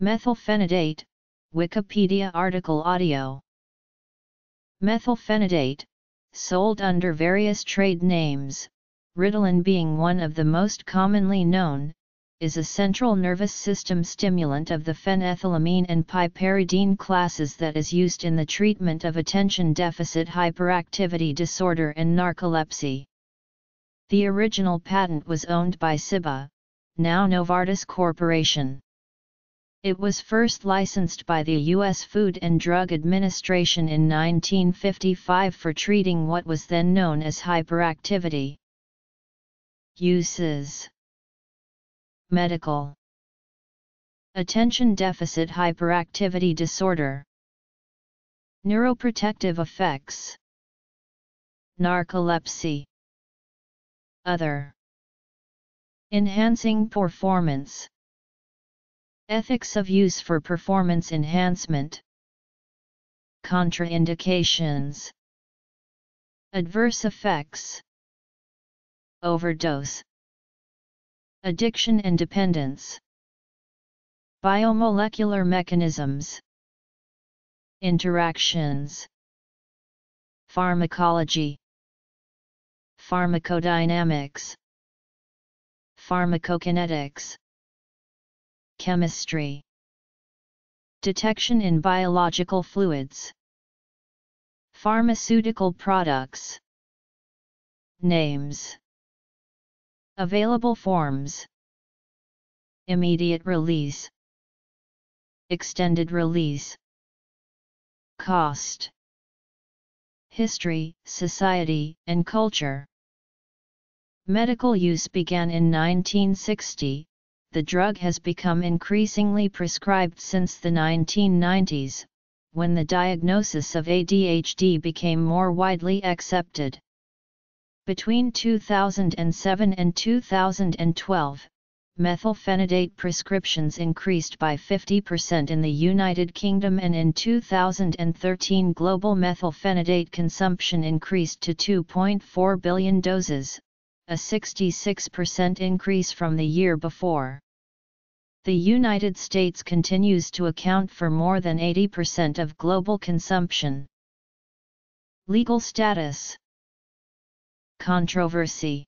Methylphenidate, Wikipedia article audio. Methylphenidate, sold under various trade names, Ritalin being one of the most commonly known, is a central nervous system stimulant of the phenethylamine and piperidine classes that is used in the treatment of attention deficit hyperactivity disorder and narcolepsy. The original patent was owned by CIBA, now Novartis Corporation. It was first licensed by the U.S. Food and Drug Administration in 1955 for treating what was then known as hyperactivity. Uses: medical, attention deficit hyperactivity disorder, neuroprotective effects, narcolepsy, other, enhancing performance, ethics of use for performance enhancement, contraindications, adverse effects, overdose, addiction and dependence, biomolecular mechanisms, interactions, pharmacology, pharmacodynamics, pharmacokinetics, chemistry, detection in biological fluids, pharmaceutical products, names, available forms, immediate release, extended release, cost, history, society, and culture. Medical use began in 1960, the drug has become increasingly prescribed since the 1990s, when the diagnosis of ADHD became more widely accepted. Between 2007 and 2012, methylphenidate prescriptions increased by 50% in the United Kingdom, and in 2013 global methylphenidate consumption increased to 2.4 billion doses, a 66% increase from the year before. The United States continues to account for more than 80% of global consumption. Legal status, controversy.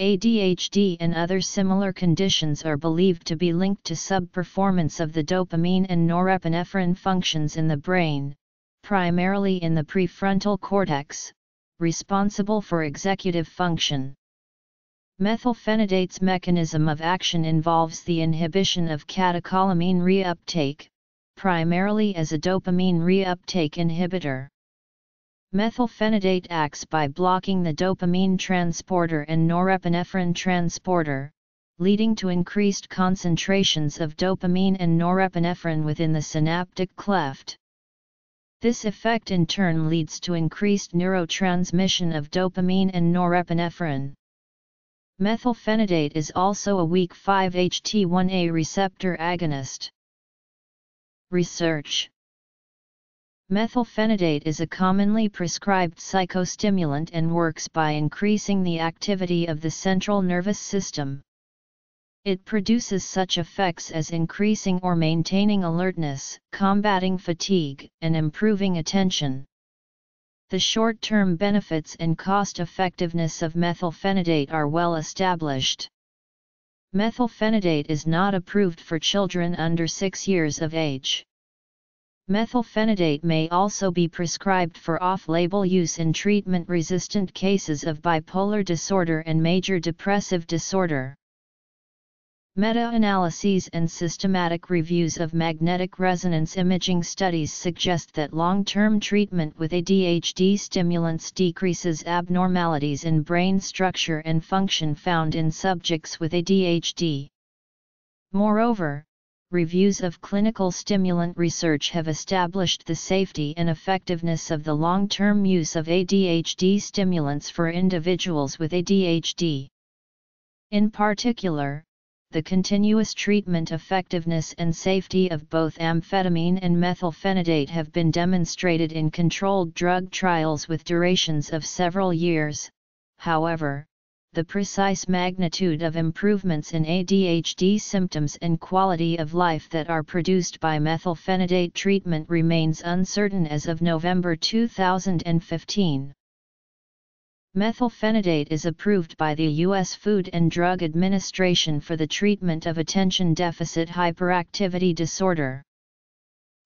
ADHD and other similar conditions are believed to be linked to sub-performance of the dopamine and norepinephrine functions in the brain, primarily in the prefrontal cortex, responsible for executive function. Methylphenidate's mechanism of action involves the inhibition of catecholamine reuptake, primarily as a dopamine reuptake inhibitor. Methylphenidate acts by blocking the dopamine transporter and norepinephrine transporter, leading to increased concentrations of dopamine and norepinephrine within the synaptic cleft. This effect in turn leads to increased neurotransmission of dopamine and norepinephrine. Methylphenidate is also a weak 5-HT1A receptor agonist. Research. Methylphenidate is a commonly prescribed psychostimulant and works by increasing the activity of the central nervous system. It produces such effects as increasing or maintaining alertness, combating fatigue, and improving attention. The short-term benefits and cost-effectiveness of methylphenidate are well established. Methylphenidate is not approved for children under 6 years of age. Methylphenidate may also be prescribed for off-label use in treatment-resistant cases of bipolar disorder and major depressive disorder. Meta-analyses and systematic reviews of magnetic resonance imaging studies suggest that long-term treatment with ADHD stimulants decreases abnormalities in brain structure and function found in subjects with ADHD. Moreover, reviews of clinical stimulant research have established the safety and effectiveness of the long-term use of ADHD stimulants for individuals with ADHD. In particular, the continuous treatment effectiveness and safety of both amphetamine and methylphenidate have been demonstrated in controlled drug trials with durations of several years. However, the precise magnitude of improvements in ADHD symptoms and quality of life that are produced by methylphenidate treatment remains uncertain as of November 2015. Methylphenidate is approved by the U.S. Food and Drug Administration for the treatment of attention deficit hyperactivity disorder.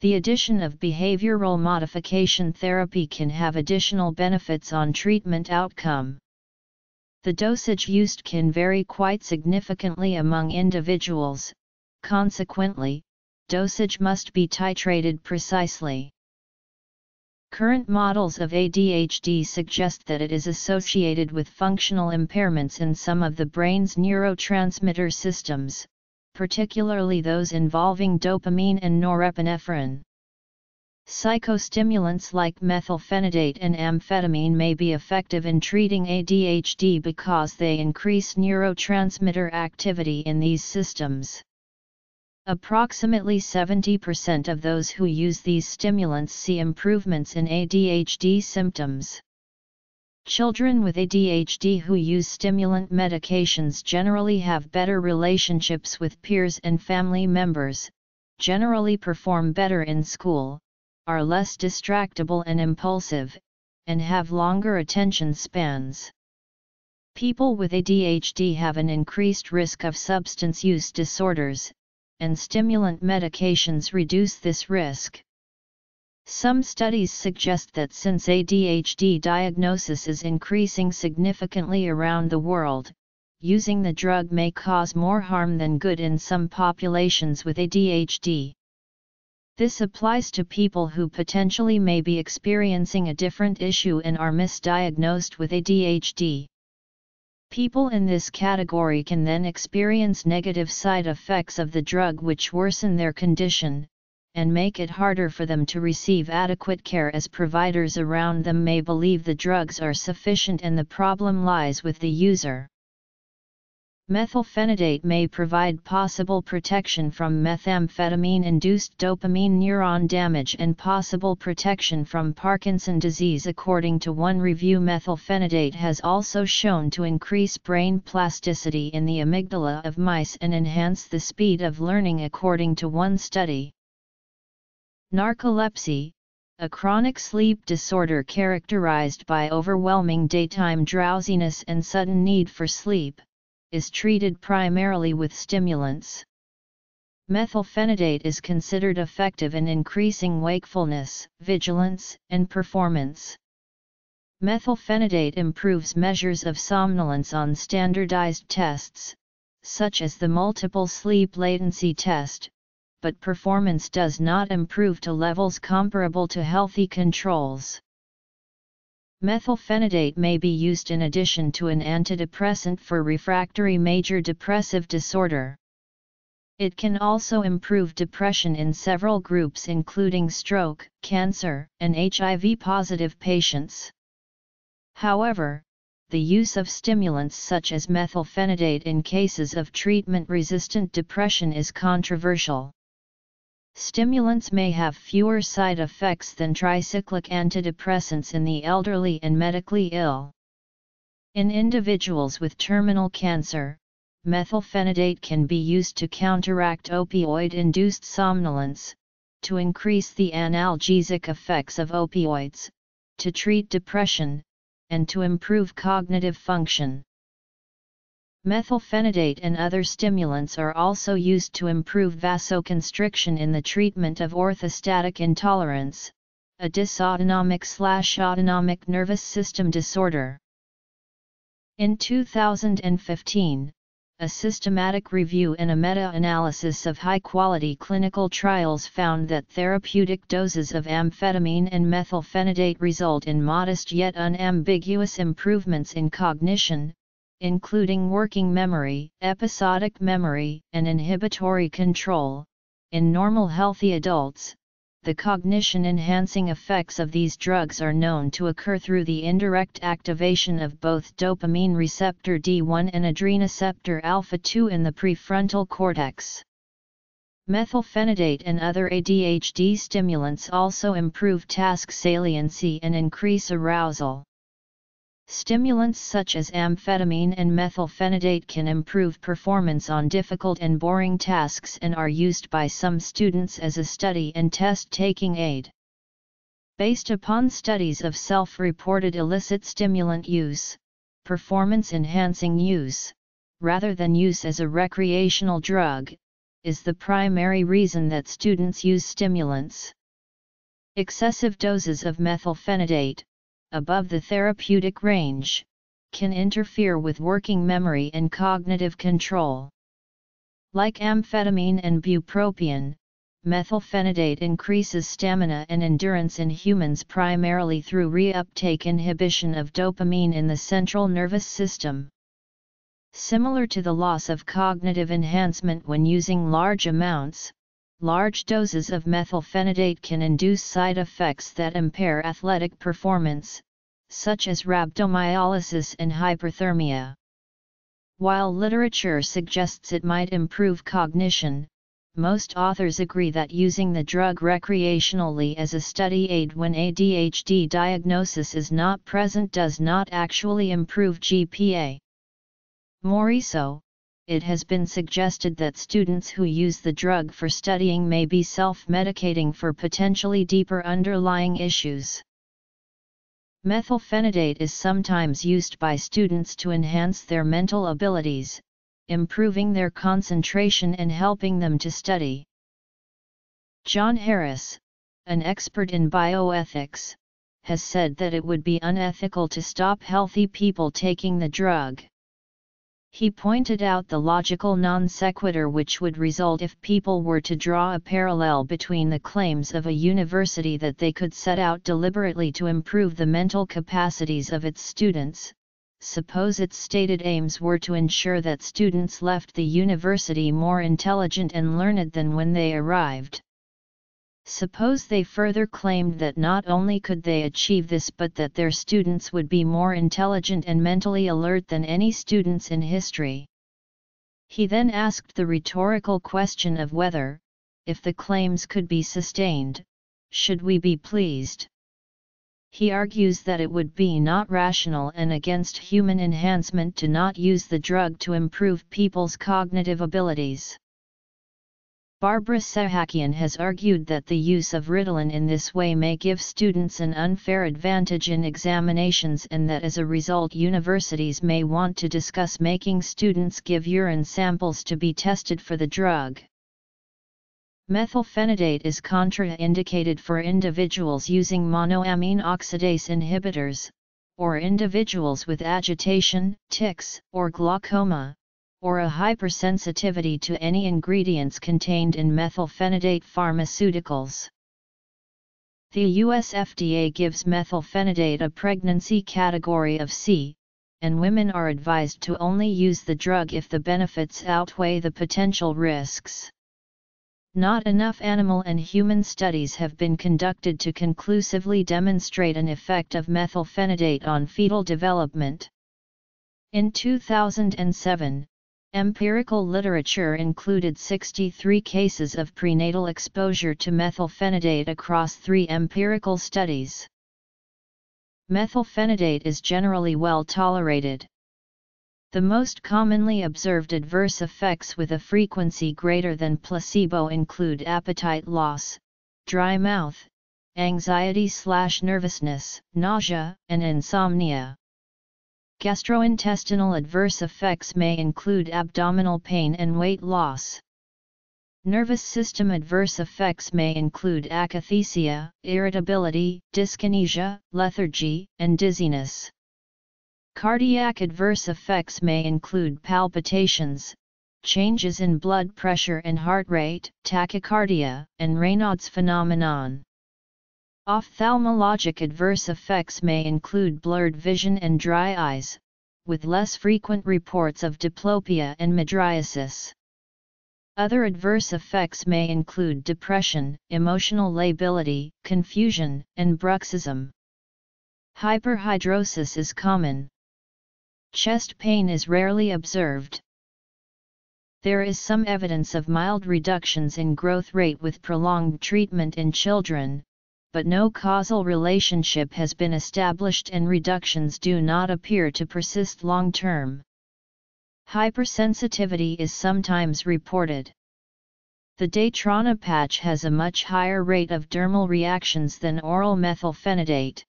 The addition of behavioral modification therapy can have additional benefits on treatment outcome. The dosage used can vary quite significantly among individuals, consequently, dosage must be titrated precisely. Current models of ADHD suggest that it is associated with functional impairments in some of the brain's neurotransmitter systems, particularly those involving dopamine and norepinephrine. Psychostimulants like methylphenidate and amphetamine may be effective in treating ADHD because they increase neurotransmitter activity in these systems. Approximately 70% of those who use these stimulants see improvements in ADHD symptoms. Children with ADHD who use stimulant medications generally have better relationships with peers and family members, generally perform better in school, are less distractible and impulsive, and have longer attention spans. People with ADHD have an increased risk of substance use disorders, and stimulant medications reduce this risk. Some studies suggest that since ADHD diagnosis is increasing significantly around the world, using the drug may cause more harm than good in some populations with ADHD. This applies to people who potentially may be experiencing a different issue and are misdiagnosed with ADHD. People in this category can then experience negative side effects of the drug which worsen their condition, and make it harder for them to receive adequate care as providers around them may believe the drugs are sufficient and the problem lies with the user. Methylphenidate may provide possible protection from methamphetamine-induced dopamine neuron damage and possible protection from Parkinson's disease. According to one review, methylphenidate has also shown to increase brain plasticity in the amygdala of mice and enhance the speed of learning, according to one study. Narcolepsy, a chronic sleep disorder characterized by overwhelming daytime drowsiness and sudden need for sleep, is treated primarily with stimulants. Methylphenidate is considered effective in increasing wakefulness, vigilance, and performance. Methylphenidate improves measures of somnolence on standardized tests, such as the multiple sleep latency test, but performance does not improve to levels comparable to healthy controls. Methylphenidate may be used in addition to an antidepressant for refractory major depressive disorder. It can also improve depression in several groups including stroke, cancer, and HIV-positive patients. However, the use of stimulants such as methylphenidate in cases of treatment-resistant depression is controversial. Stimulants may have fewer side effects than tricyclic antidepressants in the elderly and medically ill. In individuals with terminal cancer, methylphenidate can be used to counteract opioid-induced somnolence, to increase the analgesic effects of opioids, to treat depression, and to improve cognitive function. Methylphenidate and other stimulants are also used to improve vasoconstriction in the treatment of orthostatic intolerance, a dysautonomic/autonomic nervous system disorder. In 2015, a systematic review and a meta-analysis of high-quality clinical trials found that therapeutic doses of amphetamine and methylphenidate result in modest yet unambiguous improvements in cognition, including working memory, episodic memory, and inhibitory control. In normal healthy adults, the cognition-enhancing effects of these drugs are known to occur through the indirect activation of both dopamine receptor D1 and adrenoceptor alpha-2 in the prefrontal cortex. Methylphenidate and other ADHD stimulants also improve task saliency and increase arousal. Stimulants such as amphetamine and methylphenidate can improve performance on difficult and boring tasks and are used by some students as a study and test-taking aid. Based upon studies of self-reported illicit stimulant use, performance-enhancing use, rather than use as a recreational drug, is the primary reason that students use stimulants. Excessive doses of methylphenidate, above the therapeutic range, can interfere with working memory and cognitive control. Like amphetamine and bupropion, methylphenidate increases stamina and endurance in humans primarily through reuptake inhibition of dopamine in the central nervous system. Similar to the loss of cognitive enhancement when using large amounts, large doses of methylphenidate can induce side effects that impair athletic performance, such as rhabdomyolysis and hyperthermia. While literature suggests it might improve cognition, most authors agree that using the drug recreationally as a study aid when ADHD diagnosis is not present does not actually improve GPA. More so, it has been suggested that students who use the drug for studying may be self-medicating for potentially deeper underlying issues. Methylphenidate is sometimes used by students to enhance their mental abilities, improving their concentration and helping them to study. John Harris, an expert in bioethics, has said that it would be unethical to stop healthy people taking the drug. He pointed out the logical non sequitur which would result if people were to draw a parallel between the claims of a university that they could set out deliberately to improve the mental capacities of its students. Suppose its stated aims were to ensure that students left the university more intelligent and learned than when they arrived. Suppose they further claimed that not only could they achieve this but that their students would be more intelligent and mentally alert than any students in history. He then asked the rhetorical question of whether, if the claims could be sustained, should we be pleased? He argues that it would be not rational and against human enhancement to not use the drug to improve people's cognitive abilities. Barbara Sahakian has argued that the use of Ritalin in this way may give students an unfair advantage in examinations and that as a result universities may want to discuss making students give urine samples to be tested for the drug. Methylphenidate is contraindicated for individuals using monoamine oxidase inhibitors, or individuals with agitation, tics, or glaucoma, or a hypersensitivity to any ingredients contained in methylphenidate pharmaceuticals. The U.S. FDA gives methylphenidate a pregnancy category of C, and women are advised to only use the drug if the benefits outweigh the potential risks. Not enough animal and human studies have been conducted to conclusively demonstrate an effect of methylphenidate on fetal development. In 2007, empirical literature included 63 cases of prenatal exposure to methylphenidate across 3 empirical studies. Methylphenidate is generally well tolerated. The most commonly observed adverse effects with a frequency greater than placebo include appetite loss, dry mouth, anxiety/nervousness, nausea, and insomnia. Gastrointestinal adverse effects may include abdominal pain and weight loss. Nervous system adverse effects may include akathisia, irritability, dyskinesia, lethargy, and dizziness. Cardiac adverse effects may include palpitations, changes in blood pressure and heart rate, tachycardia, and Raynaud's phenomenon. Ophthalmologic adverse effects may include blurred vision and dry eyes, with less frequent reports of diplopia and mydriasis. Other adverse effects may include depression, emotional lability, confusion, and bruxism. Hyperhidrosis is common. Chest pain is rarely observed. There is some evidence of mild reductions in growth rate with prolonged treatment in children, but no causal relationship has been established and reductions do not appear to persist long term. Hypersensitivity is sometimes reported. The Daytrana patch has a much higher rate of dermal reactions than oral methylphenidate.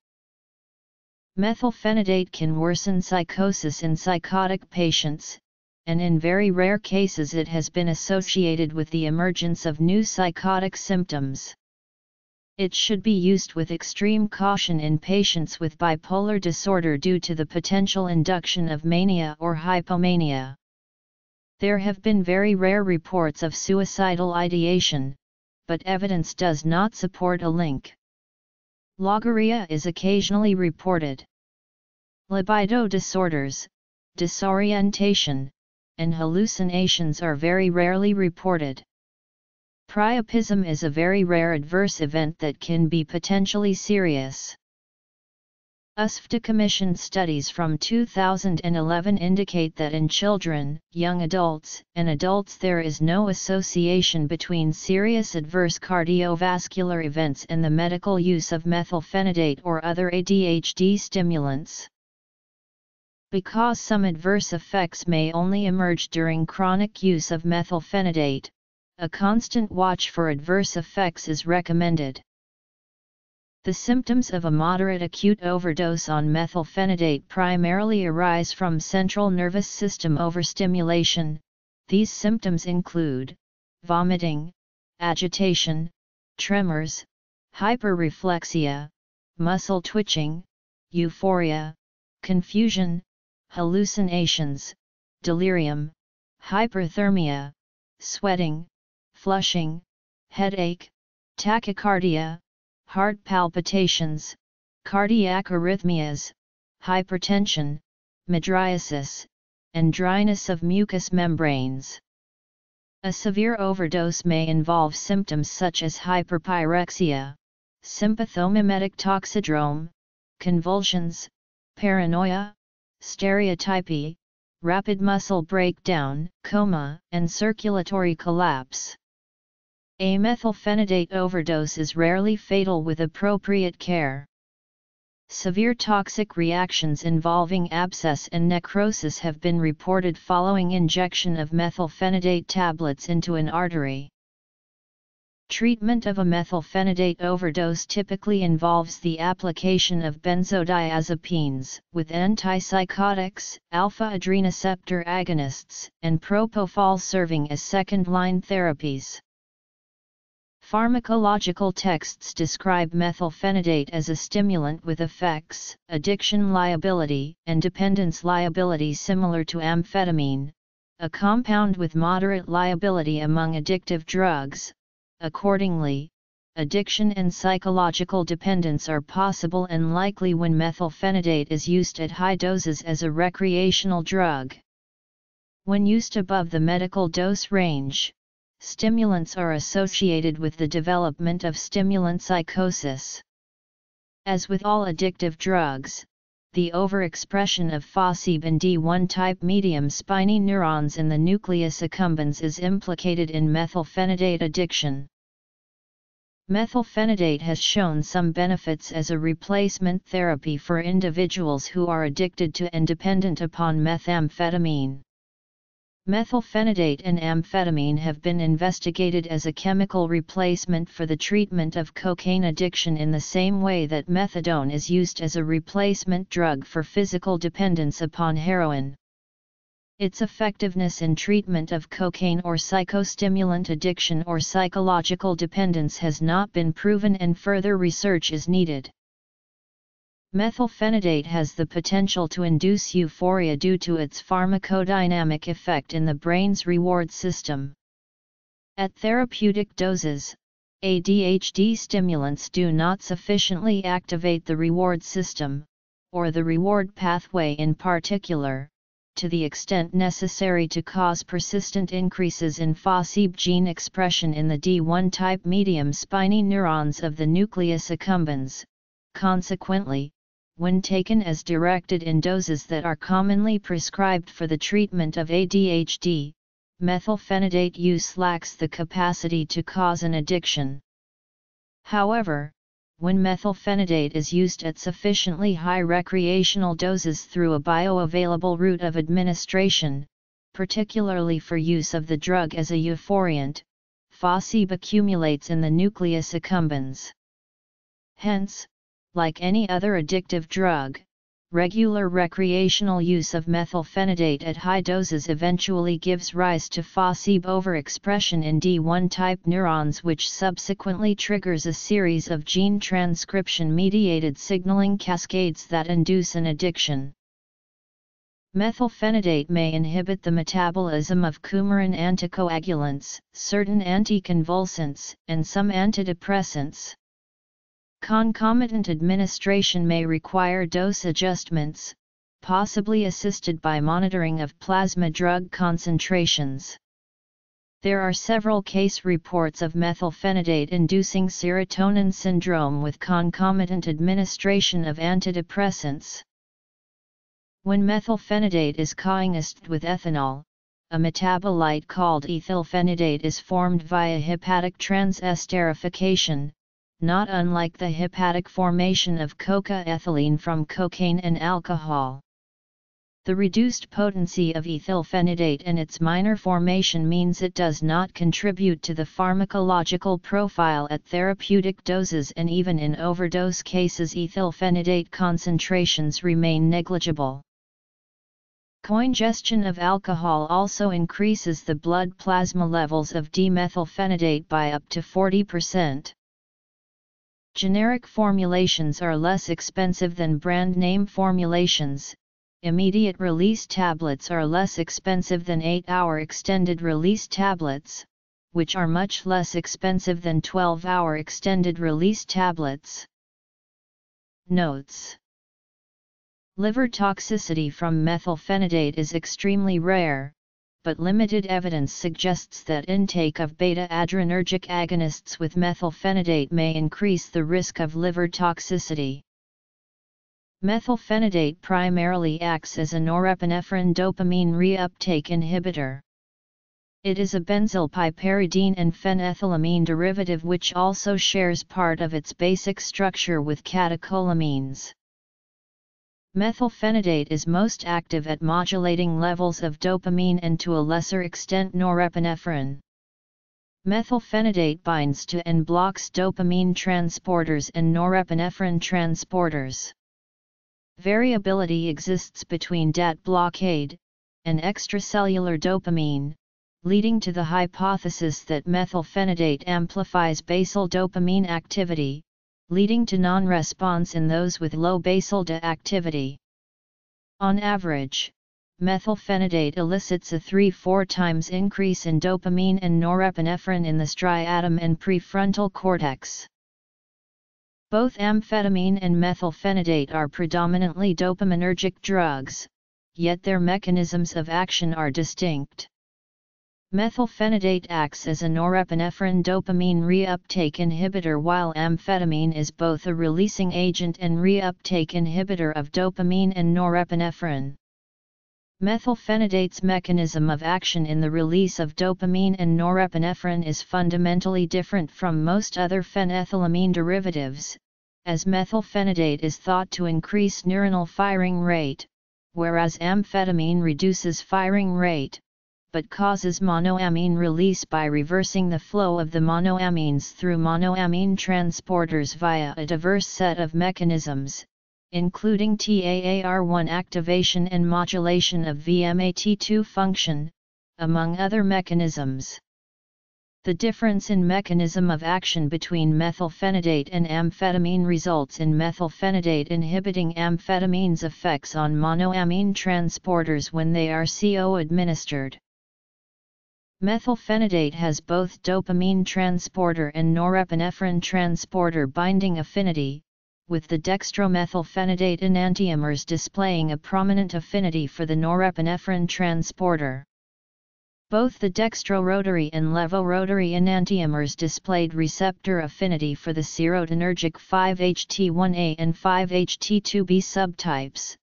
Methylphenidate can worsen psychosis in psychotic patients, and in very rare cases it has been associated with the emergence of new psychotic symptoms. It should be used with extreme caution in patients with bipolar disorder due to the potential induction of mania or hypomania. There have been very rare reports of suicidal ideation, but evidence does not support a link. Logorrhea is occasionally reported. Libido disorders, disorientation, and hallucinations are very rarely reported. Priapism is a very rare adverse event that can be potentially serious. USFDA-commissioned studies from 2011 indicate that in children, young adults, and adults there is no association between serious adverse cardiovascular events and the medical use of methylphenidate or other ADHD stimulants. Because some adverse effects may only emerge during chronic use of methylphenidate, a constant watch for adverse effects is recommended. The symptoms of a moderate acute overdose on methylphenidate primarily arise from central nervous system overstimulation. These symptoms include vomiting, agitation, tremors, hyperreflexia, muscle twitching, euphoria, confusion, hallucinations, delirium, hyperthermia, sweating, flushing, headache, tachycardia, heart palpitations, cardiac arrhythmias, hypertension, midriasis, and dryness of mucous membranes. A severe overdose may involve symptoms such as hyperpyrexia, sympathomimetic toxidrome, convulsions, paranoia, stereotypy, rapid muscle breakdown, coma, and circulatory collapse. A methylphenidate overdose is rarely fatal with appropriate care. Severe toxic reactions involving abscess and necrosis have been reported following injection of methylphenidate tablets into an artery. Treatment of a methylphenidate overdose typically involves the application of benzodiazepines, with antipsychotics, alpha-adrenaceptor agonists, and propofol serving as second-line therapies. Pharmacological texts describe methylphenidate as a stimulant with effects, addiction liability, and dependence liability similar to amphetamine, a compound with moderate liability among addictive drugs. Accordingly, addiction and psychological dependence are possible and likely when methylphenidate is used at high doses as a recreational drug. When used above the medical dose range, stimulants are associated with the development of stimulant psychosis. As with all addictive drugs, the overexpression of FOSSB and D1 type medium spiny neurons in the nucleus accumbens is implicated in methylphenidate addiction. Methylphenidate has shown some benefits as a replacement therapy for individuals who are addicted to and dependent upon methamphetamine. Methylphenidate and amphetamine have been investigated as a chemical replacement for the treatment of cocaine addiction in the same way that methadone is used as a replacement drug for physical dependence upon heroin. Its effectiveness in treatment of cocaine or psychostimulant addiction or psychological dependence has not been proven and further research is needed. Methylphenidate has the potential to induce euphoria due to its pharmacodynamic effect in the brain's reward system. At therapeutic doses, ADHD stimulants do not sufficiently activate the reward system, or the reward pathway in particular, to the extent necessary to cause persistent increases in FOSSB gene expression in the D1 type medium spiny neurons of the nucleus accumbens. Consequently, when taken as directed in doses that are commonly prescribed for the treatment of ADHD, methylphenidate use lacks the capacity to cause an addiction. However, when methylphenidate is used at sufficiently high recreational doses through a bioavailable route of administration, particularly for use of the drug as a euphoriant, phosphate accumulates in the nucleus accumbens. Hence, like any other addictive drug, regular recreational use of methylphenidate at high doses eventually gives rise to phosphate overexpression in D1-type neurons, which subsequently triggers a series of gene transcription-mediated signaling cascades that induce an addiction. Methylphenidate may inhibit the metabolism of coumarin anticoagulants, certain anticonvulsants, and some antidepressants. Concomitant administration may require dose adjustments, possibly assisted by monitoring of plasma drug concentrations. There are several case reports of methylphenidate inducing serotonin syndrome with concomitant administration of antidepressants. When methylphenidate is coengisted with ethanol, a metabolite called ethylphenidate is formed via hepatic transesterification, not unlike the hepatic formation of coca-ethylene from cocaine and alcohol. The reduced potency of ethylphenidate and its minor formation means it does not contribute to the pharmacological profile at therapeutic doses, and even in overdose cases ethylphenidate concentrations remain negligible. Coingestion of alcohol also increases the blood plasma levels of D-methylphenidate by up to 40%. Generic formulations are less expensive than brand name formulations, immediate release tablets are less expensive than 8-hour extended release tablets, which are much less expensive than 12-hour extended release tablets. Notes: liver toxicity from methylphenidate is extremely rare, but limited evidence suggests that intake of beta-adrenergic agonists with methylphenidate may increase the risk of liver toxicity. Methylphenidate primarily acts as a norepinephrine dopamine reuptake inhibitor. It is a benzylpiperidine and phenethylamine derivative, which also shares part of its basic structure with catecholamines. Methylphenidate is most active at modulating levels of dopamine and, to a lesser extent, norepinephrine. Methylphenidate binds to and blocks dopamine transporters and norepinephrine transporters. Variability exists between DAT blockade and extracellular dopamine, leading to the hypothesis that methylphenidate amplifies basal dopamine activity, leading to non-response in those with low basal DA activity. On average, methylphenidate elicits a 3–4 times increase in dopamine and norepinephrine in the striatum and prefrontal cortex. Both amphetamine and methylphenidate are predominantly dopaminergic drugs, yet their mechanisms of action are distinct. Methylphenidate acts as a norepinephrine dopamine reuptake inhibitor, while amphetamine is both a releasing agent and reuptake inhibitor of dopamine and norepinephrine. Methylphenidate's mechanism of action in the release of dopamine and norepinephrine is fundamentally different from most other phenethylamine derivatives, as methylphenidate is thought to increase neuronal firing rate, whereas amphetamine reduces firing rate, but causes monoamine release by reversing the flow of the monoamines through monoamine transporters via a diverse set of mechanisms, including TAAR1 activation and modulation of VMAT2 function, among other mechanisms. The difference in mechanism of action between methylphenidate and amphetamine results in methylphenidate inhibiting amphetamine's effects on monoamine transporters when they are CO-administered. Methylphenidate has both dopamine transporter and norepinephrine transporter binding affinity, with the dextromethylphenidate enantiomers displaying a prominent affinity for the norepinephrine transporter. Both the dextrorotary and levorotary enantiomers displayed receptor affinity for the serotonergic 5-HT1A and 5-HT2B subtypes,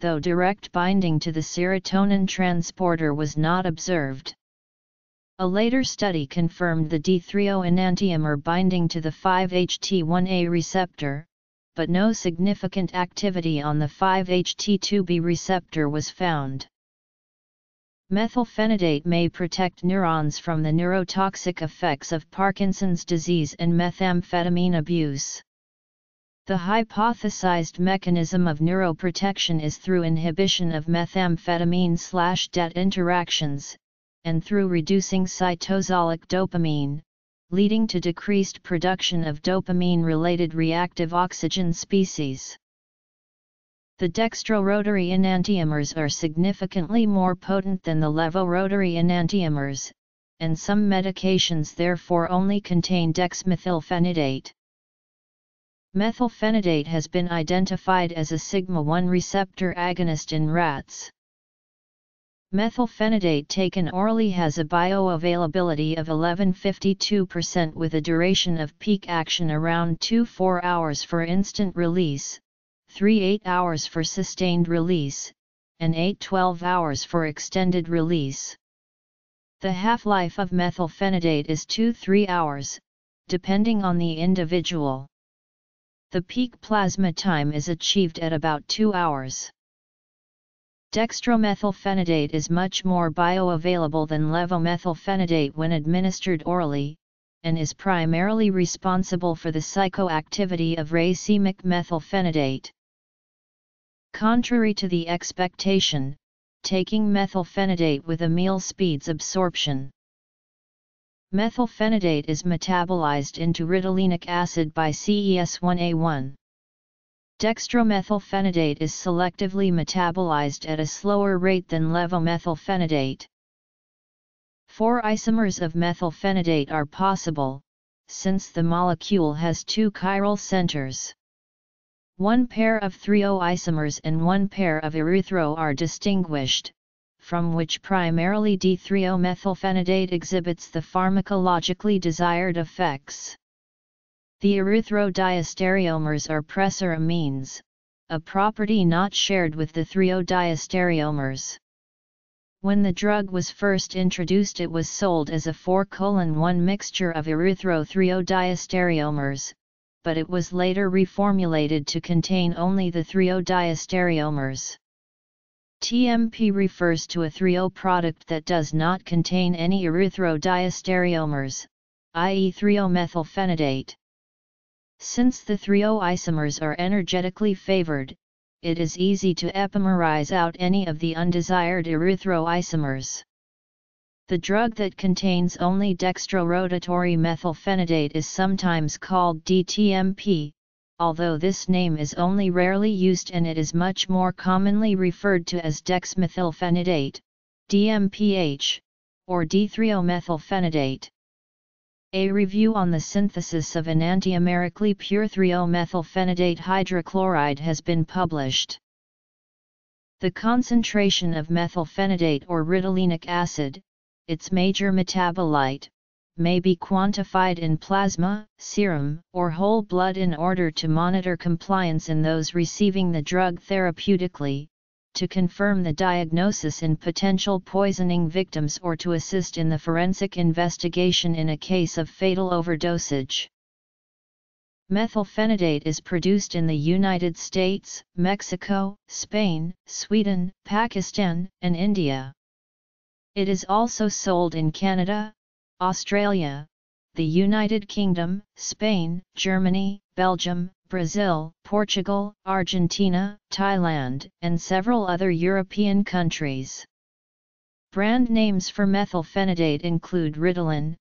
though direct binding to the serotonin transporter was not observed. A later study confirmed the D3O enantiomer binding to the 5-HT1A receptor, but no significant activity on the 5-HT2B receptor was found. Methylphenidate may protect neurons from the neurotoxic effects of Parkinson's disease and methamphetamine abuse. The hypothesized mechanism of neuroprotection is through inhibition of methamphetamine-DET interactions, and through reducing cytosolic dopamine, leading to decreased production of dopamine-related reactive oxygen species. The dextrorotary enantiomers are significantly more potent than the levorotary enantiomers, and some medications therefore only contain dexmethylphenidate. Methylphenidate has been identified as a sigma-1 receptor agonist in rats. Methylphenidate taken orally has a bioavailability of 11.52% with a duration of peak action around 2-4 hours for instant release, 3-8 hours for sustained release, and 8-12 hours for extended release. The half-life of methylphenidate is 2-3 hours, depending on the individual. The peak plasma time is achieved at about 2 hours. Dextromethylphenidate is much more bioavailable than levomethylphenidate when administered orally, and is primarily responsible for the psychoactivity of racemic methylphenidate. Contrary to the expectation, taking methylphenidate with a meal speeds absorption. Methylphenidate is metabolized into ritalinic acid by CES1A1. Dextromethylphenidate is selectively metabolized at a slower rate than levomethylphenidate. 4 isomers of methylphenidate are possible, since the molecule has 2 chiral centers. 1 pair of 3O isomers and 1 pair of erythro are distinguished, from which primarily D3O methylphenidate exhibits the pharmacologically desired effects. The erythrodiostereomers are presseramines, a property not shared with the 3O-diastereomers. When the drug was first introduced, it was sold as a 4:1 mixture of erythro-3O-diastereomers, but it was later reformulated to contain only the 3O-diastereomers. TMP refers to a 3O product that does not contain any erythro-diastereomers, i.e. 3O-methylphenidate. Since the 3O isomers are energetically favored, it is easy to epimerize out any of the undesired erythroisomers. The drug that contains only dextrorotatory methylphenidate is sometimes called DTMP, although this name is only rarely used and it is much more commonly referred to as dexmethylphenidate, DMPH, or D3O-methylphenidate. A review on the synthesis of enantiomerically pure 3O-methylphenidate hydrochloride has been published. The concentration of methylphenidate or ritalinic acid, its major metabolite, may be quantified in plasma, serum, or whole blood in order to monitor compliance in those receiving the drug therapeutically, to confirm the diagnosis in potential poisoning victims or to assist in the forensic investigation in a case of fatal overdosage. Methylphenidate is produced in the United States, Mexico, Spain, Sweden, Pakistan, and India. It is also sold in Canada, Australia, the United Kingdom, Spain, Germany, Belgium, Brazil, Portugal, Argentina, Thailand, and several other European countries. Brand names for methylphenidate include Ritalin,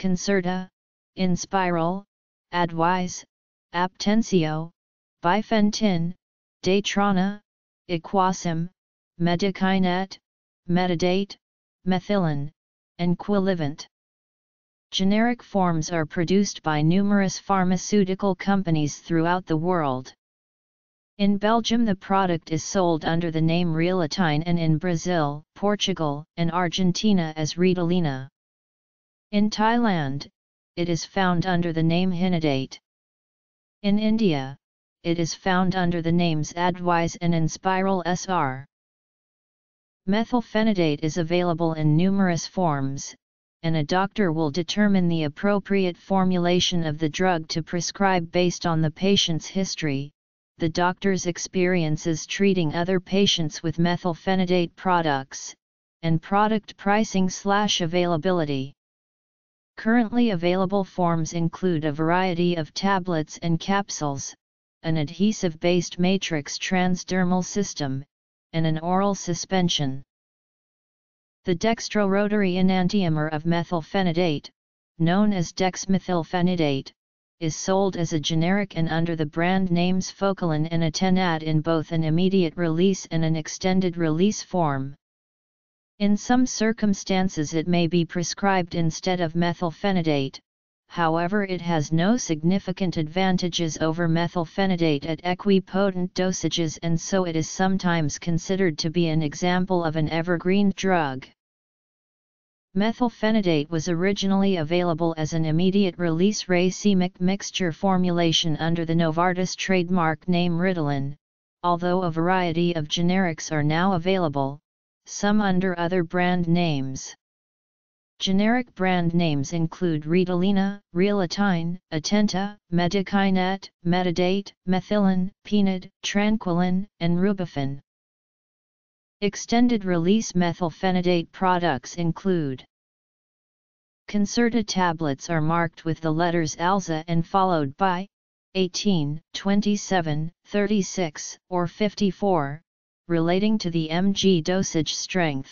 Concerta, Inspiral, Adwise, Aptensio, Bifentin, Daytrana, Equasim, Medikinet, Metadate, Methylin, and Quillivant. Generic forms are produced by numerous pharmaceutical companies throughout the world. In Belgium, the product is sold under the name Rilatine, and in Brazil, Portugal, and Argentina as Ritalina. In Thailand, it is found under the name Hinidate. In India, it is found under the names Adwise and Inspiral XR. Methylphenidate is available in numerous forms, and a doctor will determine the appropriate formulation of the drug to prescribe based on the patient's history, the doctor's experiences treating other patients with methylphenidate products, and product pricing/availability. Currently available forms include a variety of tablets and capsules, an adhesive-based matrix transdermal system, and an oral suspension. The dextrorotary enantiomer of methylphenidate, known as dexmethylphenidate, is sold as a generic and under the brand names Focalin and Atenad in both an immediate release and an extended release form. In some circumstances it may be prescribed instead of methylphenidate, however it has no significant advantages over methylphenidate at equipotent dosages, and so it is sometimes considered to be an example of an evergreen drug. Methylphenidate was originally available as an immediate-release racemic mixture formulation under the Novartis trademark name Ritalin, although a variety of generics are now available, some under other brand names. Generic brand names include Ritalina, Rilatine, Atenta, Medikinet, Metadate, Methylin, Penid, Tranquilin, and Rubifin. Extended-release methylphenidate products include Concerta tablets are marked with the letters Alza and followed by 18, 27, 36, or 54. Relating to the mg dosage strength.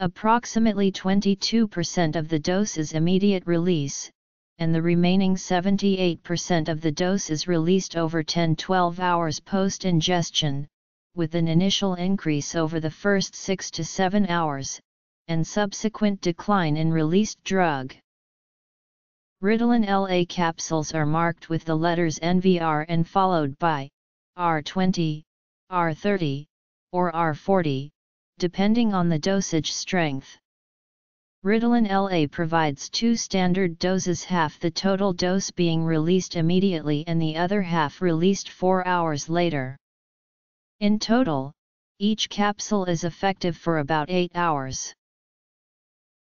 Approximately 22% of the dose is immediate release, and the remaining 78% of the dose is released over 10-12 hours post-ingestion, with an initial increase over the first 6 to 7 hours, and subsequent decline in released drug. Ritalin LA capsules are marked with the letters NVR and followed by R20, R30, or R40, depending on the dosage strength. Ritalin LA provides two standard doses, half the total dose being released immediately and the other half released 4 hours later. In total, each capsule is effective for about 8 hours.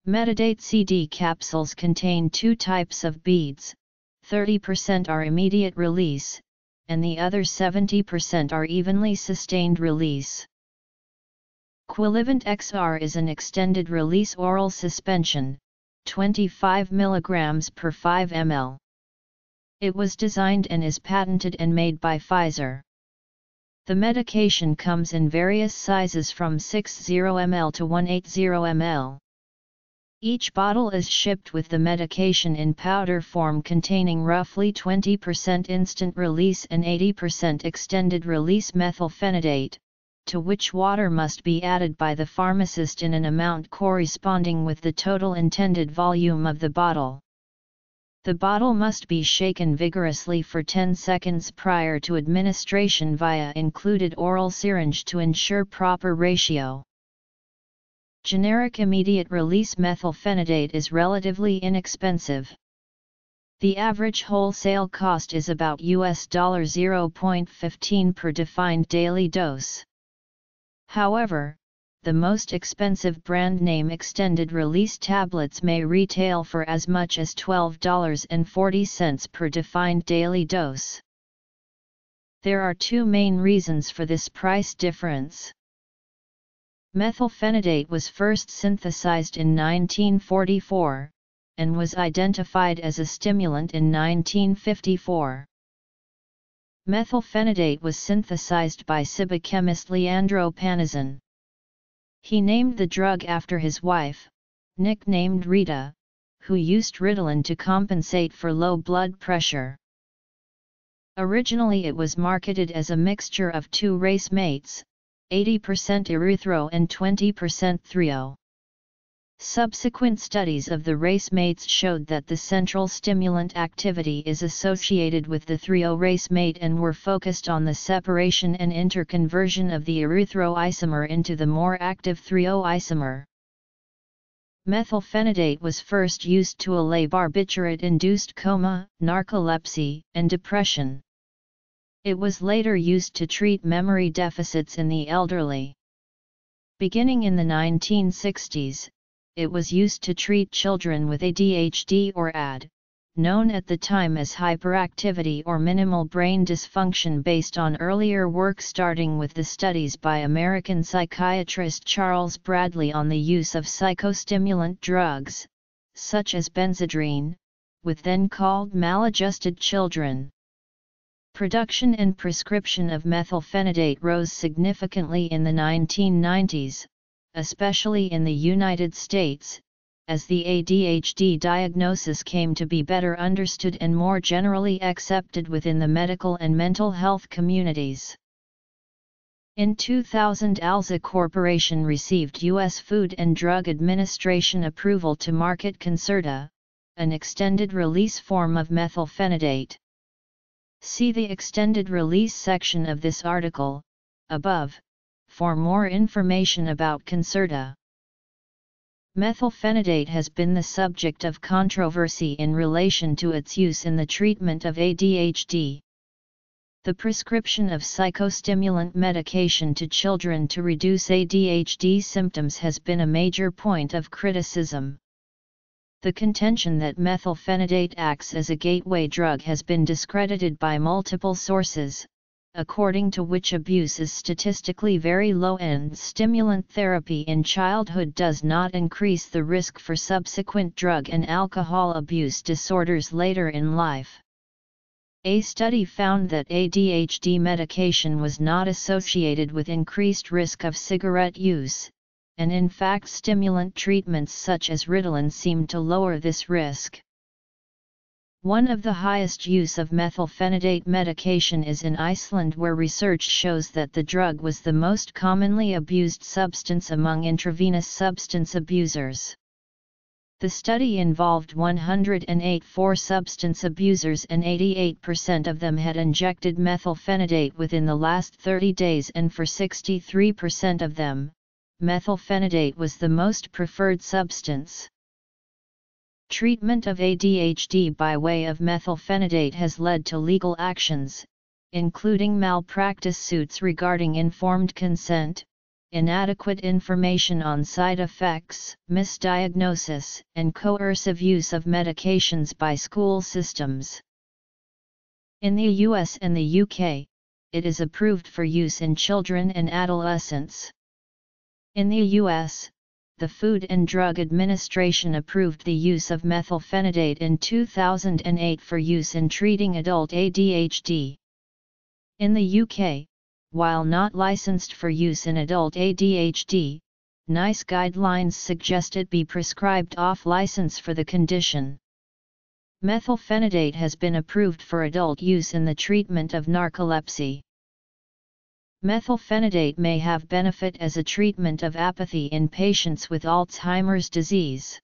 Metadate CD capsules contain two types of beads, 30% are immediate release, and the other 70% are evenly sustained release. Quillivant XR is an extended-release oral suspension, 25 mg per 5 ml. It was designed and is patented and made by Pfizer. The medication comes in various sizes from 60 ml to 180 ml. Each bottle is shipped with the medication in powder form containing roughly 20% instant release and 80% extended release methylphenidate, to which water must be added by the pharmacist in an amount corresponding with the total intended volume of the bottle. The bottle must be shaken vigorously for 10 seconds prior to administration via included oral syringe to ensure proper ratio. Generic immediate-release methylphenidate is relatively inexpensive. The average wholesale cost is about $0.15 per defined daily dose. However, the most expensive brand name extended-release tablets may retail for as much as $12.40 per defined daily dose. There are two main reasons for this price difference. Methylphenidate was first synthesized in 1944, and was identified as a stimulant in 1954. Methylphenidate was synthesized by CIBA chemist Leandro Panizzon. He named the drug after his wife, nicknamed Rita, who used Ritalin to compensate for low blood pressure. Originally it was marketed as a mixture of two race mates, 80% erythro and 20% thrio. Subsequent studies of the racemates showed that the central stimulant activity is associated with the thrio racemate and were focused on the separation and interconversion of the erythro isomer into the more active thrio isomer. Methylphenidate was first used to allay barbiturate-induced coma, narcolepsy, and depression. It was later used to treat memory deficits in the elderly. Beginning in the 1960s, it was used to treat children with ADHD or AD, known at the time as hyperactivity or minimal brain dysfunction, based on earlier work starting with the studies by American psychiatrist Charles Bradley on the use of psychostimulant drugs, such as benzodrine, with then called maladjusted children. Production and prescription of methylphenidate rose significantly in the 1990s, especially in the United States, as the ADHD diagnosis came to be better understood and more generally accepted within the medical and mental health communities. In 2000, Alza Corporation received U.S. Food and Drug Administration approval to market Concerta, an extended-release form of methylphenidate. See the extended-release section of this article, above, for more information about Concerta. Methylphenidate has been the subject of controversy in relation to its use in the treatment of ADHD. The prescription of psychostimulant medication to children to reduce ADHD symptoms has been a major point of criticism. The contention that methylphenidate acts as a gateway drug has been discredited by multiple sources, according to which abuse is statistically very low and stimulant therapy in childhood does not increase the risk for subsequent drug and alcohol abuse disorders later in life. A study found that ADHD medication was not associated with increased risk of cigarette use, and in fact stimulant treatments such as Ritalin seemed to lower this risk. One of the highest use of methylphenidate medication is in Iceland, where research shows that the drug was the most commonly abused substance among intravenous substance abusers. The study involved 184 substance abusers, and 88% of them had injected methylphenidate within the last 30 days, and for 63% of them, methylphenidate was the most preferred substance. Treatment of ADHD by way of methylphenidate has led to legal actions, including malpractice suits regarding informed consent, inadequate information on side effects, misdiagnosis, and coercive use of medications by school systems. In the US and the UK, it is approved for use in children and adolescents. In the US, the Food and Drug Administration approved the use of methylphenidate in 2008 for use in treating adult ADHD. In the UK, while not licensed for use in adult ADHD, NICE guidelines suggest it be prescribed off-license for the condition. Methylphenidate has been approved for adult use in the treatment of narcolepsy. Methylphenidate may have benefit as a treatment of apathy in patients with Alzheimer's disease.